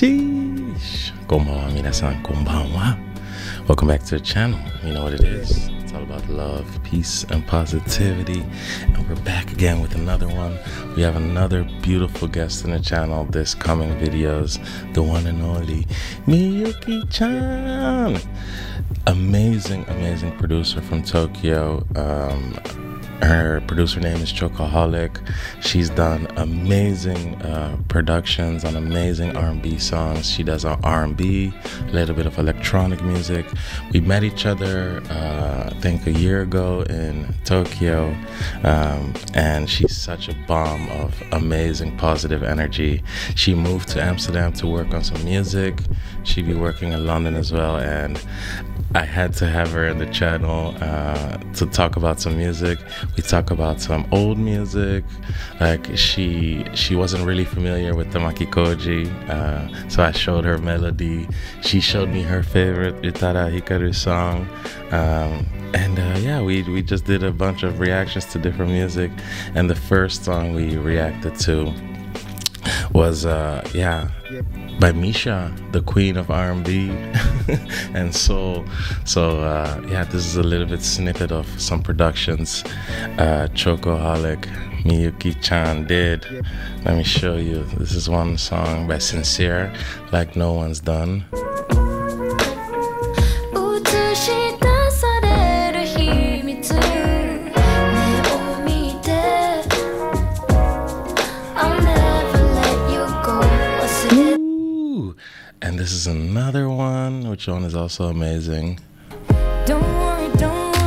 Sheesh. Konbanwa, minasan, konbanwa. Welcome back to the channel. You know what it is. It's all about love, peace, and positivity. And we're back again with another one. We have another beautiful guest in the channel this coming videos. The one and only Miyuki-chan. Amazing, amazing producer from Tokyo. Her producer name is Chocoholic. She's done amazing productions on amazing R&B songs. She does R&B, a little bit of electronic music. We met each other, I think, a year ago in Tokyo, and she's such a bomb of amazing, positive energy. She moved to Amsterdam to work on some music. She'd be working in London as well, and I had to have her in the channel to talk about some music. We talk about some old music, like she wasn't really familiar with the makikoji, so I showed her melody. She showed me her favorite Utada Hikaru song, yeah, we just did a bunch of reactions to different music, and the first song we reacted to was by Misia, the queen of R&B and soul. So yeah, this is a little bit snippet of some productions Chocoholic Miyuki-chan did. Let me show you. This is one song by Sincere, like no one's done. And this is another one, which one is also amazing. Don't worry,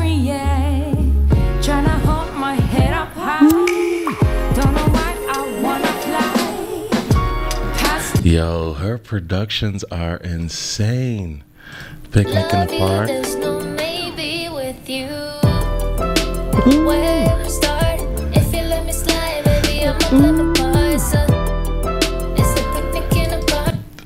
yeah. Trying to hold my head up high. Don't know why I wanna fly. Past. Yo, her productions are insane. Picnic in the Park. You, there's no maybe with you. Where to start? If you let me slide, baby, I'm a lover boy, so.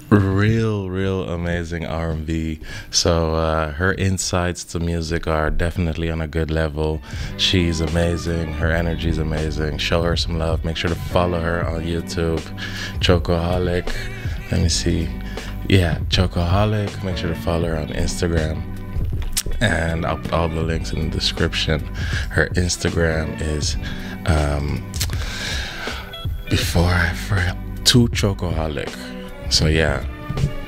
Real amazing R&B. So her insights to music are definitely on a good level. She's amazing. Her energy is amazing. Show her some love. Make sure to follow her on YouTube. Chocoholic. Let me see. Yeah, Chocoholic. Make sure to follow her on Instagram. And I'll put all the links in the description. Her Instagram is before I forget, to Chocoholic. So yeah,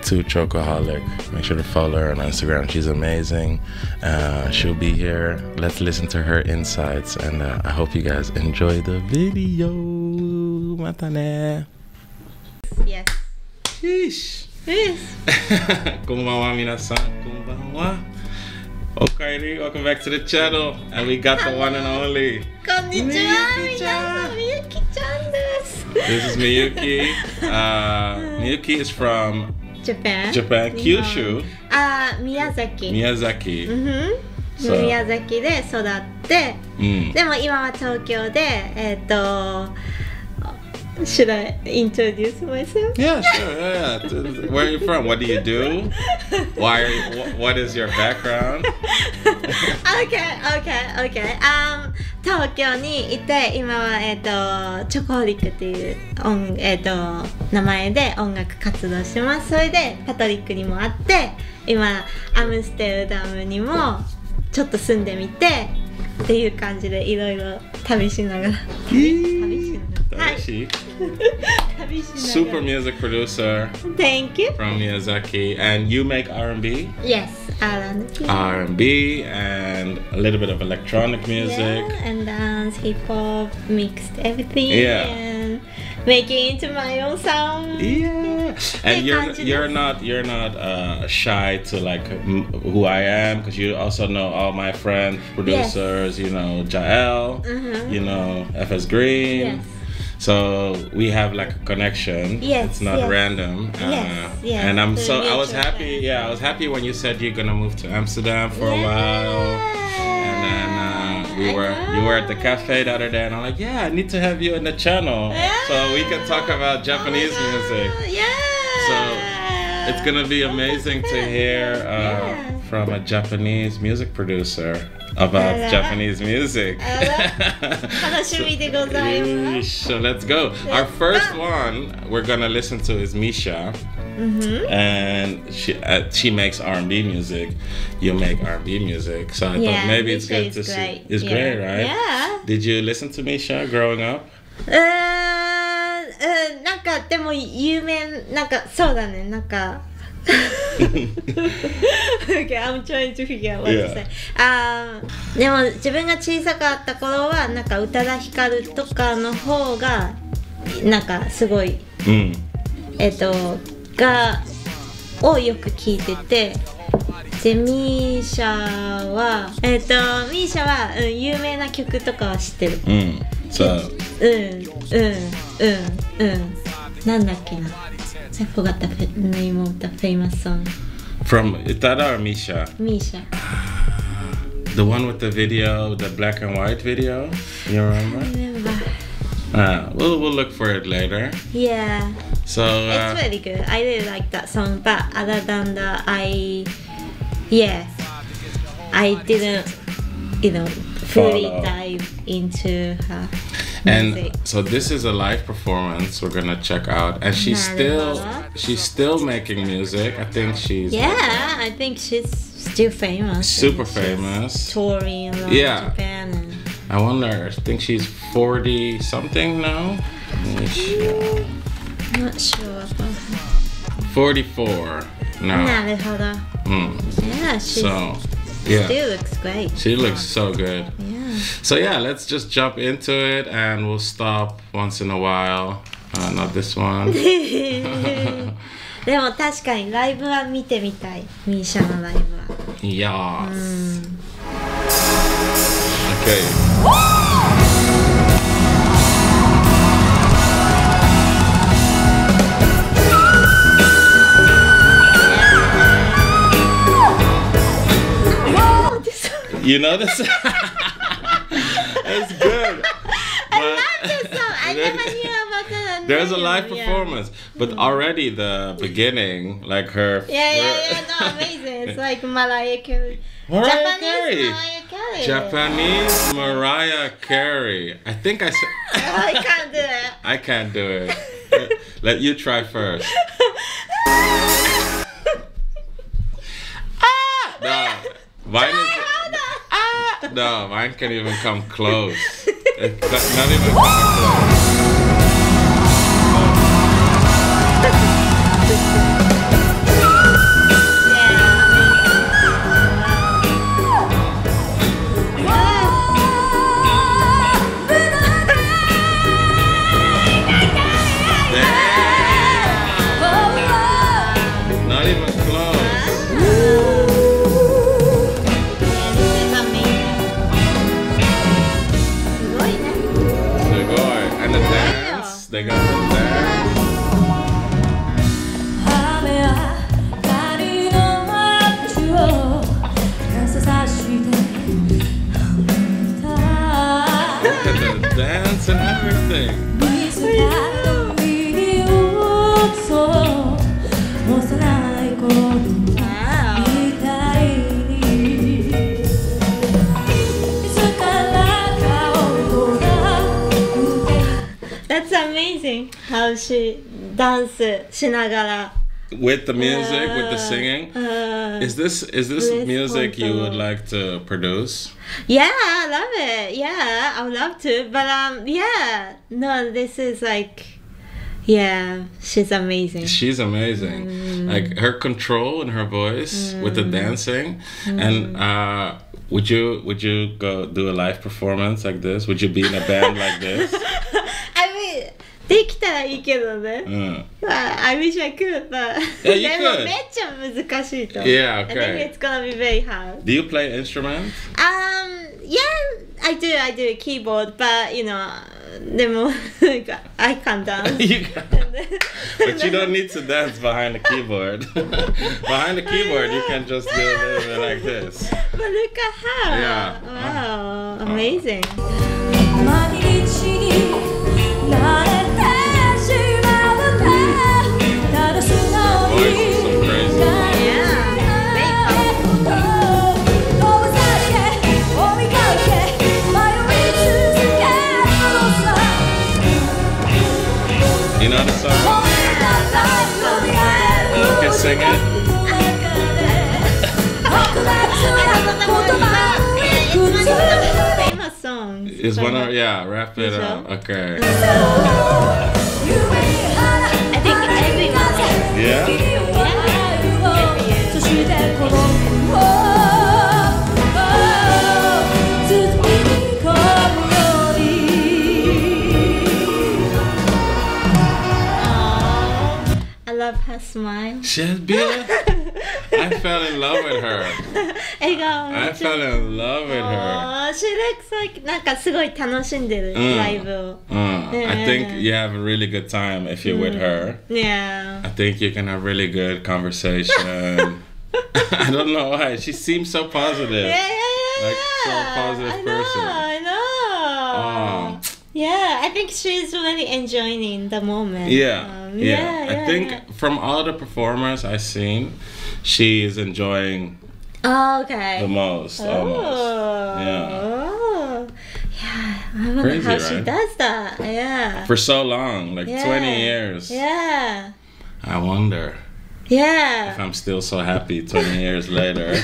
to Chocoholic. Make sure to follow her on Instagram. She's amazing. She'll be here. Let's listen to her insights, and I hope you guys enjoy the video. Matane. Yes. Sheesh. Konbanwa minasan. Konbanwa. Okay, welcome back to the channel, and we got the one and only. Konnichiwa. This is Miyuki. Miyuki is from Japan. Japan, Kyushu. Miyazaki. Miyazaki. So, Miyazaki で育って、でも今は東京で、should I introduce myself? Yeah, sure. Yeah. Where are you from? What do you do? Why are you, what is your background? Okay.東京にいて、今はチョコホリックっていう名前で音楽活動してます。それでパトリックにもあって、今アムステルダムにもちょっと住んでみてっていう感じでいろいろ旅しながら。Super music producer. Thank you. From Miyazaki, and you make R&B? Yes, R&B and a little bit of electronic music. Yeah, and dance, hip hop, mixed everything. Yeah. And making it into my own sound. Yeah. And you're not shy to like who I am, because you also know all my friends, producers. Yes. You know Jael. You know FS Green. Yes. So we have like a connection. Yes, it's not random. Yes. And I was happy. Yeah, I was happy when you said you're gonna move to Amsterdam for a while. And then you were at the cafe the other day, and I'm like, yeah, I need to have you in the channel so we can talk about Japanese music. Yeah. So it's gonna be amazing to hear from a Japanese music producer. about Japanese music. So let's go. Our first one we're gonna listen to is Misia. Mm-hmm. And she makes R&B music. You make R&B music, so I thought maybe it's good to see. It's great, right? Yeah. Did you listen to Misia growing up? なんかでも有名なんかそうだねなんか Okay, I'm trying to figure out what to say. でも自分が小さかった頃はなんか宇多田ヒカルとかの方がなんかすごい、うん、がをよく聞いてて。でミーシャはミーシャは、うん、有名な曲とかは知ってる。うん。そう。なんだっけな I forgot the name of the famous song from Utada or Misia? Misia. The one with the video, the black and white video, you remember? I remember. We'll look for it later. Yeah. So it's really good. I really like that song, but other than that, I didn't, you know, fully dive into her. And so this is a live performance we're gonna check out, and she's still making music. I think she's I think she's still famous. Super famous. Touring around Japan. And I wonder. I think she's 40 something now. Not sure. 44 now. Yeah, she looks great. She looks so good. Yeah. So yeah, let's just jump into it, and we'll stop once in a while. Not this one. でも確かにライブは見てみたい。ミーシャのライブは。Yes. Okay. You know this? It's good. I love this song. I never knew about that. There's a live performance, but already the beginning, like her. No, amazing. It's like Mariah Carey. Japanese Mariah Carey. I think I said. I can't do it. I can't do it. Let you try first. Mine is, no, mine can't even come close. It's not even coming close. Not even close. They got them there. Look at them dance and everything. How she dances しながら with the music, with the singing. Is this music you would like to produce? Yeah, I love it. Yeah, I would love to. But this is like, she's amazing. She's amazing. Like her control and her voice with the dancing, and would you go do a live performance like this? Would you be in a band like this? I wish I could, but yeah, you could. Yeah, okay. I think it's gonna be very hard. Do you play instruments? I do keyboard, but you know, I can't dance. But you don't need to dance behind the keyboard. Behind the keyboard, you can just do a little bit like this. But look at her. Yeah. Wow, amazing. sing it? Famous songs. Is one of, yeah, rap it up. Okay. I think everyone. Yeah? Yeah. Her smile. She's beautiful. I fell in love with her. I fell in love with her. She looks like なんかすごい楽しんでるライブを。I think you have a really good time if you're with her. Yeah. I think you can have really good conversation. I don't know why. She seems so positive. Yeah. Like so positive person. I know. Yeah, I think she's really enjoying the moment. Yeah. I think from all the performers I've seen, she is enjoying the most. I don't know how she does that. Yeah. For so long, like 20 years. Yeah. I wonder. Yeah. If I'm still so happy 20 years later.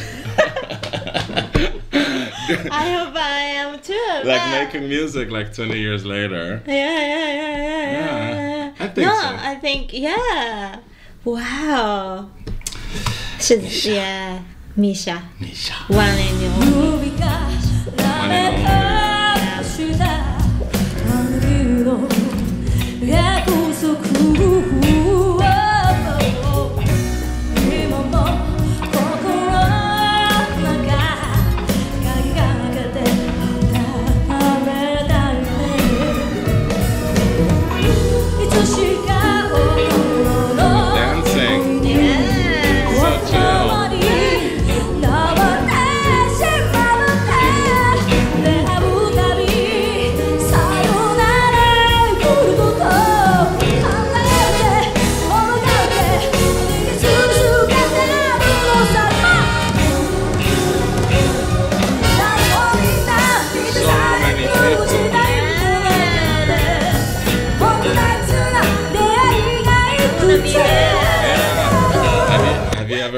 I hope I am too. Like making music like 20 years later. Yeah. I think I think wow. She's, yeah. Misia. One and only.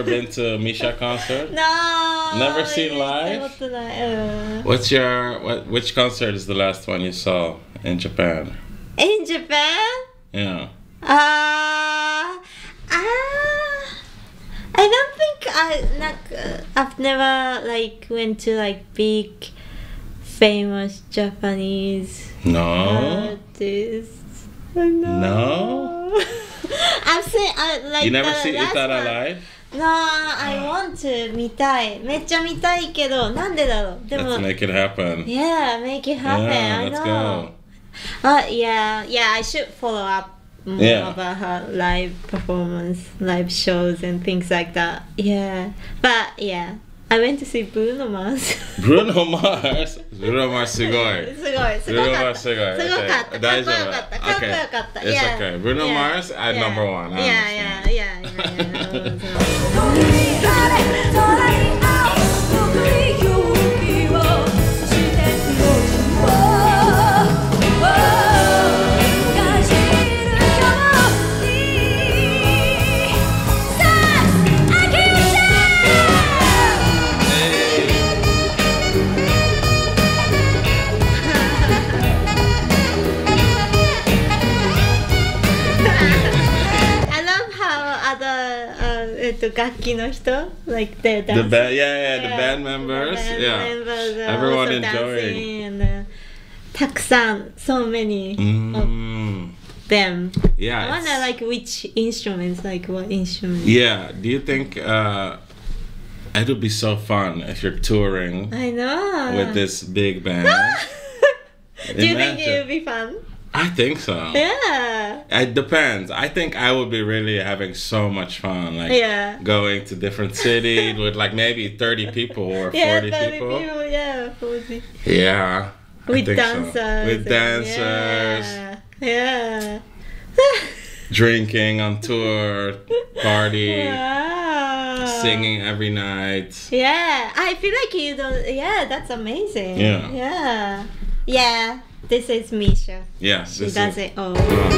Been to Misia concert? No. Never seen live. What's your which concert is the last one you saw in Japan? In Japan? Yeah. I don't think I've never like went to like big famous Japanese artists. No. I've seen like you never see Utada live? No, I want to. 見たい。めっちゃ見たいけど、なんでだろう。でも Let's make it happen. Yeah, make it happen. Yeah, I know. Let's go. Yeah, I should follow up more about her live performance, live shows and things like that. Yeah. But yeah, I went to see Bruno Mars. Bruno Mars? Bruno Mars すごい。Bruno Mars すごい。大丈夫。かっこよかった。It's okay. Bruno Mars at number one. Like the band, the band members, everyone enjoying. And, so many of them. Yeah, I wonder like which instruments, like what instruments. Yeah, do you think it would be so fun if you're touring? I know. With this big band. Do you think it would be fun? I think so. Yeah. It depends. I think I would be really having so much fun. Like going to different cities with like maybe 30 people or 40 people. 40. Yeah. With dancers. So. With dancers. Yeah. Drinking on tour, party. Singing every night. Yeah. I feel like you don't. Yeah, that's amazing. Yeah. This is Misia. Yeah, she does it all. So much fun.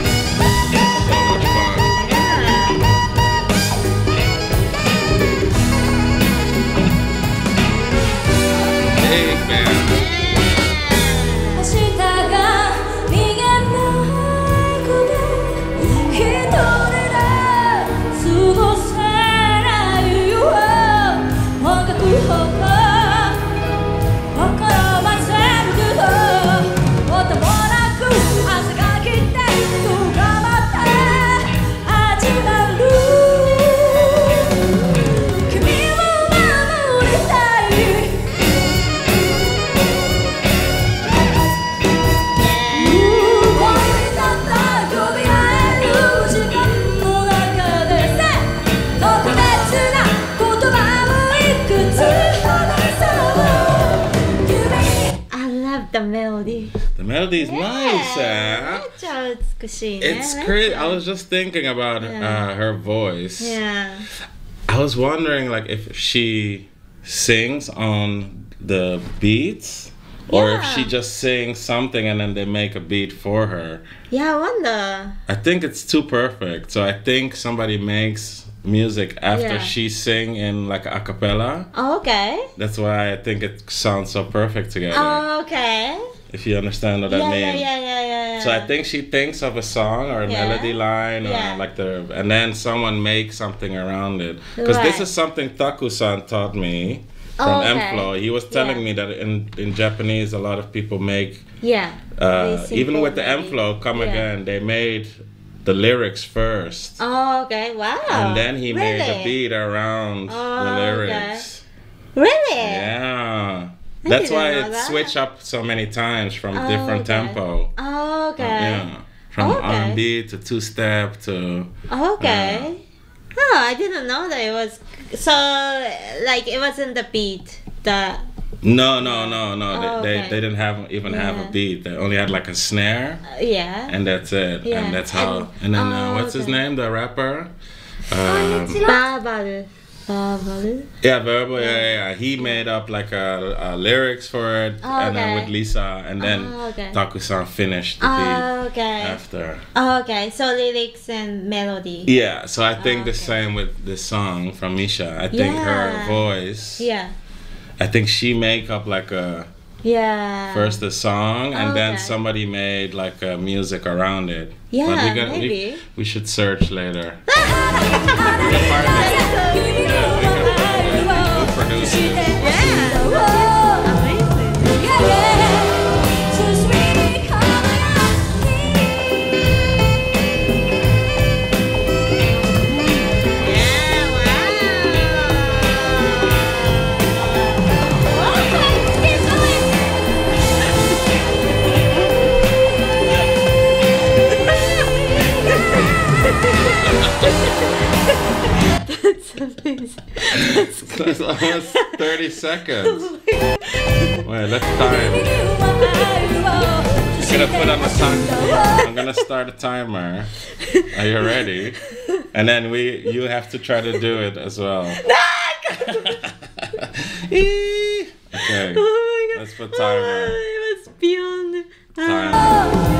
the melody. The melody is nice. It's great. I was just thinking about her voice. Yeah. I was wondering like if she sings on the beats or if she just sings something and then they make a beat for her. Yeah, I wonder. I think it's too perfect. So I think somebody makes music after she sing in like a cappella. Oh, okay. That's why I think it sounds so perfect together. Oh, okay. If you understand what I mean. Yeah. So I think she thinks of a song or a melody line or like and then someone makes something around it. Because this is something Taku-san taught me from M Flo. He was telling me that in Japanese a lot of people make even with the M Flo Come Again, they made the lyrics first. Oh, okay. Wow. And then he made a beat around the lyrics. Okay. Really? Yeah. That's why it switched up so many times from different tempo. Oh, okay. Yeah. From R&B to two-step to... Okay. I didn't know that it was... So, like, it wasn't the beat that... No. They didn't have a beat. They only had like a snare. And that's it. Yeah. And that's how. And then what's his name? The rapper. Verbal. Yeah, Verbal. Yeah. He made up like a lyrics for it, and then with Lisa, and then Taku-san finished the beat after. So lyrics and melody. Yeah. So I think the same with this song from Misia. I think her voice. Yeah. I think she make up like a first a song and then somebody made like a music around it. Yeah, but maybe we should search later. That's almost 30 seconds. Wait, let's time. I'm gonna put on a timer. I'm gonna start a timer. Are you ready? And then you have to try to do it as well. Okay. Oh my God. Let's put timer. Oh, it was beyond time.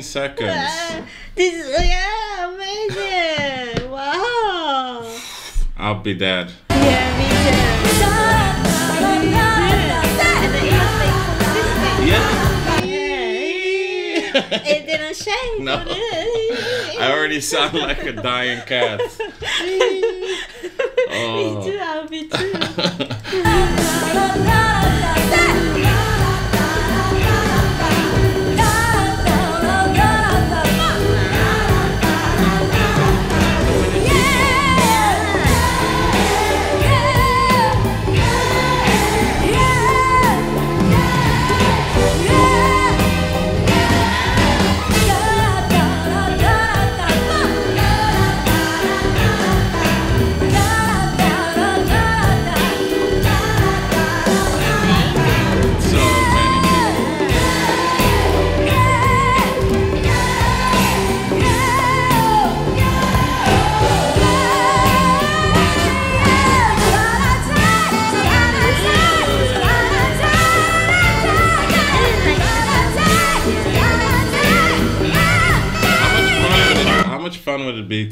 Seconds. Amazing! Wow! I'll be dead. Yeah, me too. Yeah. It didn't shake. No. I already sound like a dying cat. Oh. Me too. I'll be too.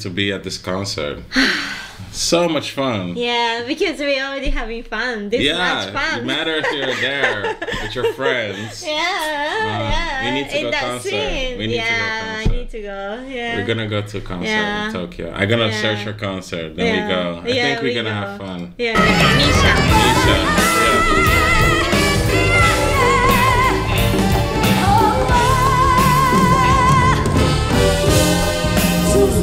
To be at this concert. So much fun. Yeah, because we're already having fun. This much fun. No matter if you're there with your friends. Yeah. We need to go to a concert. I need to go. Yeah. We're gonna go to a concert in Tokyo. I'm gonna search for concert. Then we go. I think we're gonna have fun. Yeah. Misia. Yeah. It's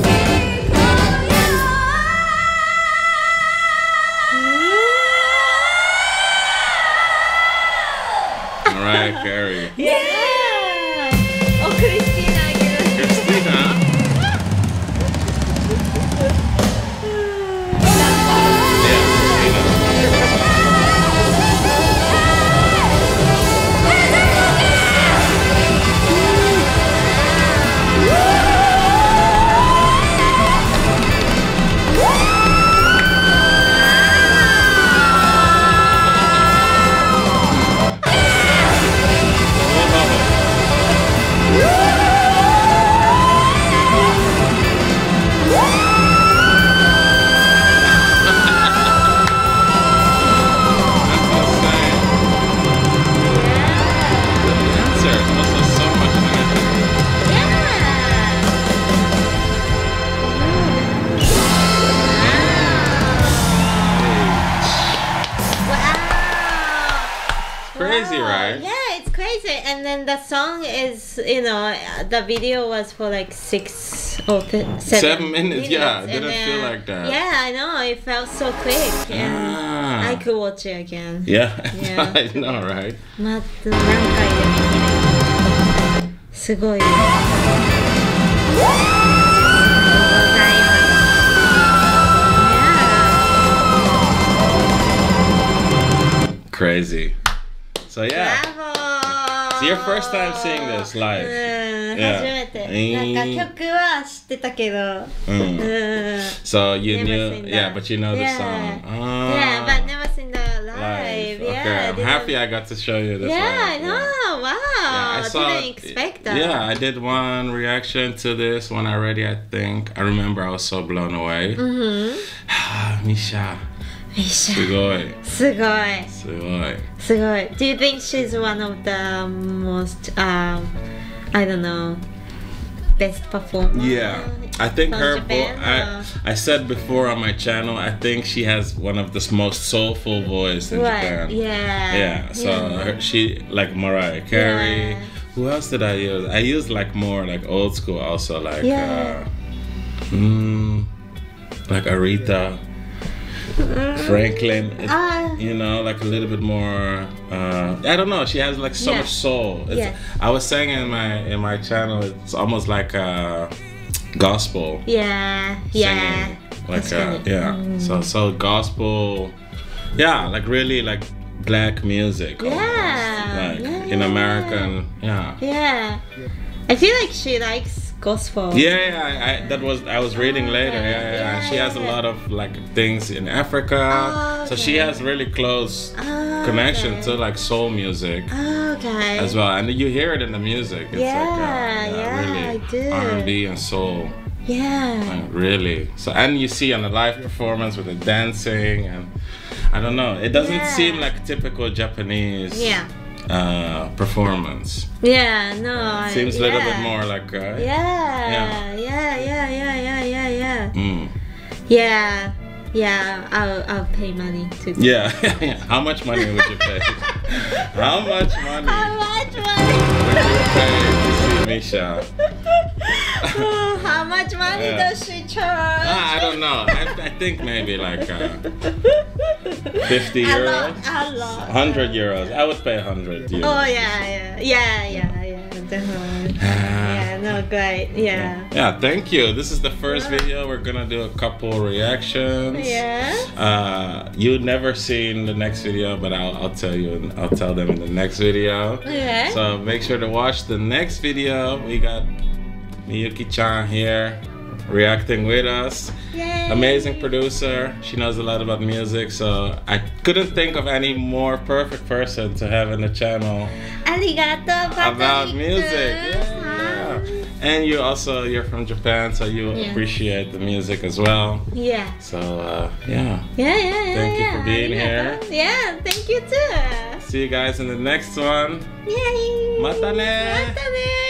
Mariah Carey. Yeah! Oh, Christina, you're Christina? Crazy, right? Yeah, it's crazy. And then the song is, you know, the video was for like 7 minutes. Yeah, it didn't feel like that. Yeah, I know. It felt so quick. And I could watch it again. Yeah, yeah. I know, right? すごい。Crazy. So yeah, it's so your first time seeing this live. So you knew, yeah, but you know the song. Oh. Yeah, but never seen the live. Yeah, okay, I'm happy I got to show you this. Yeah, live. I know. Wow, yeah, I didn't expect that. Yeah, I did one reaction to this one already. I think I remember I was so blown away. Misia. Do you think she's one of the most, I don't know, best performers? Yeah, I think her, I said before on my channel, I think she has one of the most soulful voice in Japan. Yeah. Yeah, so her, she, like Mariah Carey. Yeah. Who else did I use? I used like more like old school also, like, like Aretha. Franklin, it, you know, like a little bit more. I don't know. She has like so much soul. It's, I was saying in my channel, it's almost like gospel. Yeah, singing. Like so gospel. Yeah, like really like black music. Yeah, almost, like in American. Yeah. Yeah, I feel like she likes gospel. Yeah, I was reading later. Yeah. She has a lot of like things in Africa, so she has really close connection to like soul music as well. And you hear it in the music. It's like really R&B and soul. Yeah, like, really. So and you see on the live performance with the dancing and I don't know. It doesn't seem like typical Japanese. Yeah. Performance. Yeah, no. Seems a little bit more like. I'll pay money to. Yeah. How much money would you pay? How much money? How much money would you pay to see Misia? Oh, how much money does she charge? I don't know. I think maybe like. 50 euros? A lot. 100 euros. I would pay 100 euros. Oh, yeah. Definitely. Yeah, no, great. Yeah. Yeah, thank you. This is the first video. We're gonna do a couple reactions. Yeah. You've never seen the next video, but I'll tell you, I'll tell them in the next video. Okay. So make sure to watch the next video. We got Miyuki-chan here. Reacting with us. Yay. Amazing producer. She knows a lot about music, so I couldn't think of any more perfect person to have in the channel about music. Yeah. And you also, you're from Japan, so you appreciate the music as well. Yeah. So thank you for being here. Yeah, thank you too. See you guys in the next one. Yay. Matane.